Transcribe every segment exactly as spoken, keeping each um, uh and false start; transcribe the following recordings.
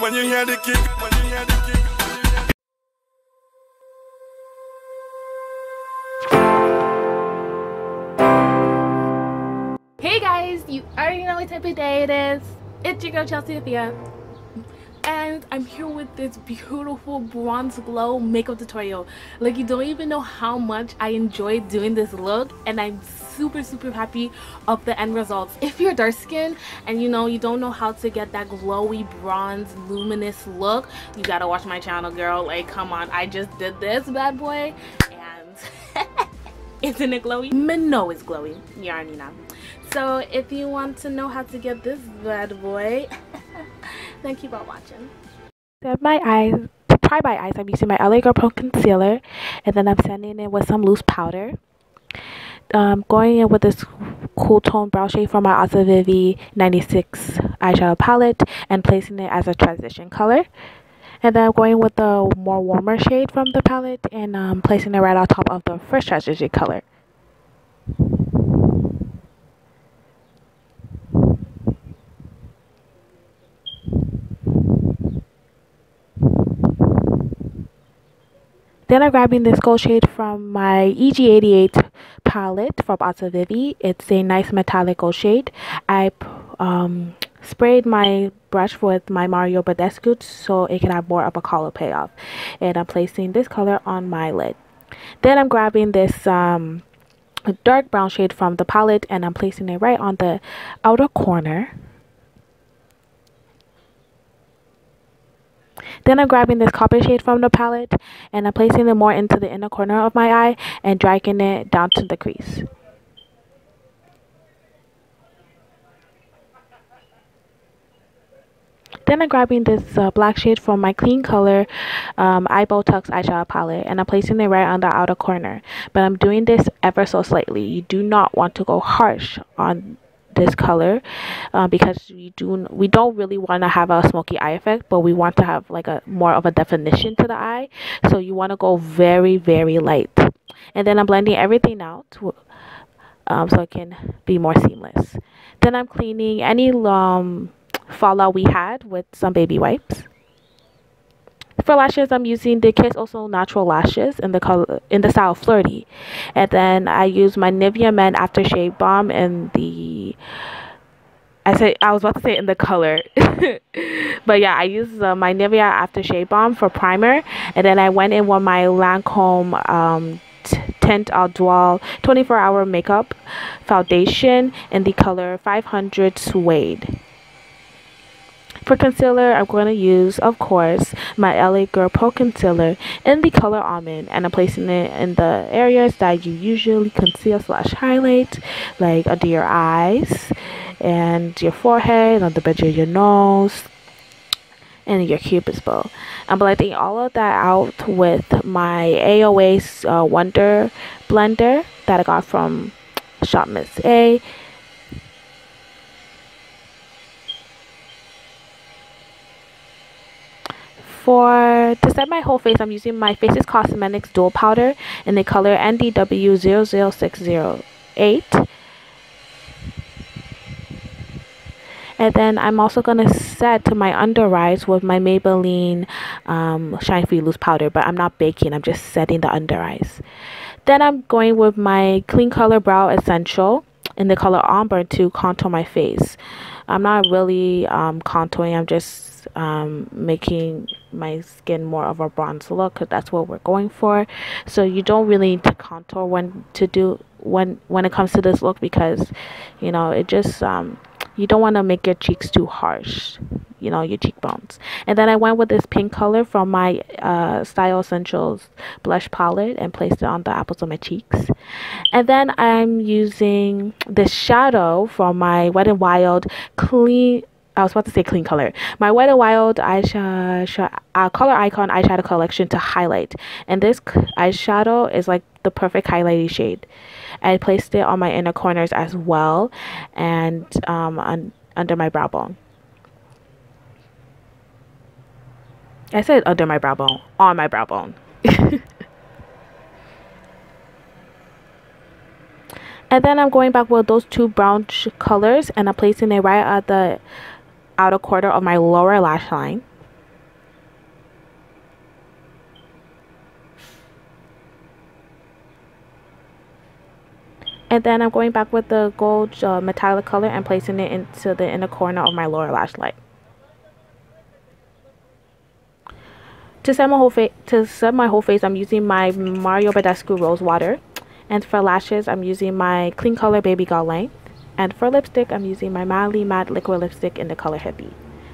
When you hear the kick, when you hear the kick. Hey guys, you already know what type of day it is. It's your girl Chelsea Afia, and I'm here with this beautiful bronze glow makeup tutorial. Like, you don't even know how much I enjoy doing this look, and I'm super super happy of the end results. If you're dark skinned and you know you don't know how to get that glowy bronze luminous look, you gotta watch my channel, girl. Like, come on, I just did this bad boy and isn't it glowy? No, it's glowy. You already know. So if you want to know how to get this bad boy, then keep on watching. To my eyes, to try my eyes, I'm using my L A Girl Pro Concealer, and then I'm sanding it with some loose powder. Um, going in with this cool tone brow shade from my ACEVIVI ninety-six eyeshadow palette and placing it as a transition color. And then I'm going with the more warmer shade from the palette and um, placing it right on top of the first transition color. Then I'm grabbing this gold shade from my E G eighty-eight palette from ACEVIVI. It's a nice metallic gold shade. I um, sprayed my brush with my Mario Badescu so it can have more of a color payoff. And I'm placing this color on my lid. Then I'm grabbing this um, dark brown shade from the palette and I'm placing it right on the outer corner. Then I'm grabbing this copper shade from the palette and I'm placing it more into the inner corner of my eye and dragging it down to the crease. Then I'm grabbing this uh, black shade from my Kleancolor um, Eye Botox eyeshadow palette and I'm placing it right on the outer corner. But I'm doing this ever so slightly. You do not want to go harsh on this color uh, because we do we don't really want to have a smoky eye effect, but we want to have like a more of a definition to the eye, so you want to go very very light. And then I'm blending everything out um, so it can be more seamless. Then I'm cleaning any um, fallout we had with some baby wipes. For lashes, I'm using the Kisses Oh So Natural lashes in the color in the style Flirty, and then I use my Nivea Men Aftershave Balm in the I say I was about to say in the color, but yeah, I use uh, my Nivea Aftershave Balm for primer, and then I went in with my Lancome um, Teint Idole twenty-four hour makeup foundation in the color five hundred Suede. For concealer, I'm going to use, of course, my L A Girl Pro Concealer in the color Almond, and I'm placing it in the areas that you usually conceal slash highlight, like under your eyes and your forehead, on the bridge of your nose, and your cupid's bow. I'm blending all of that out with my A O A's uh, Wonder Blender that I got from Shop Miss A. For to set my whole face, I'm using my Faces Cosmetics Dual Powder in the color N D W zero zero six zero eight. And then I'm also going to set my under eyes with my Maybelline um, Shine Free Loose Powder, but I'm not baking, I'm just setting the under eyes. Then I'm going with my Kleancolor Brow Essential in the color Ombre to contour my face. I'm not really um, contouring, I'm just um making my skin more of a bronze look, because that's what we're going for. So you don't really need to contour when to do when when it comes to this look, because you know it just um you don't want to make your cheeks too harsh, you know, your cheekbones. And then I went with this pink color from my uh Style Essentials blush palette and placed it on the apples of my cheeks. And then I'm using the shadow from my Wet and Wild clean I was about to say clean color. My Wet n Wild eyeshadow uh, color icon eyeshadow collection to highlight, and this eyeshadow is like the perfect highlighting shade. I placed it on my inner corners as well, and um, on, under my brow bone. I said under my brow bone, on my brow bone. And then I'm going back with those two brown colors, and I'm placing it right at the outer quarter of my lower lash line. And then I'm going back with the gold uh, metallic color and placing it into the inner corner of my lower lash line. To set my whole face, to set my whole face, I'm using my Mario Badescu Rose Water. And for lashes, I'm using my Kleancolor Baby Girl Length. And for lipstick, I'm using my Mildly Matte Liquid Lipstick in the color Hippie.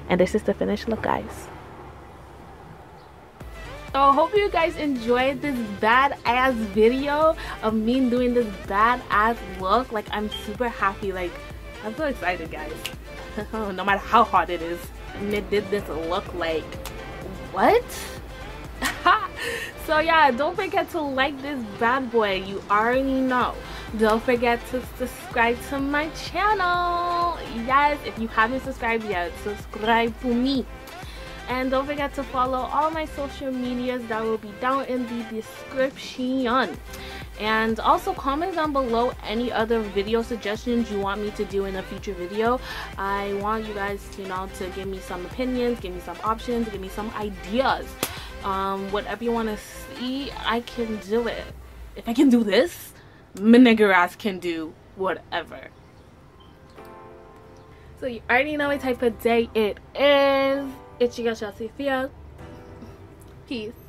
And this is the finished look, guys. So I hope you guys enjoyed this badass video of me doing this badass look. Like, I'm super happy. Like, I'm so excited, guys. No matter how hot it is. Me did this look like, what? So yeah, don't forget to like this bad boy. You already know. Don't forget to subscribe to my channel. Yes, if you haven't subscribed yet, subscribe to me. And don't forget to follow all my social medias that will be down in the description. And also comment down below any other video suggestions you want me to do in a future video. I want you guys to, you know, to give me some opinions, give me some options, give me some ideas. Um, whatever you want to see, I can do it. If I can do this, my nigger ass can do whatever. So you already know what type of day it is. It's your girl Chelsea Afia. Peace.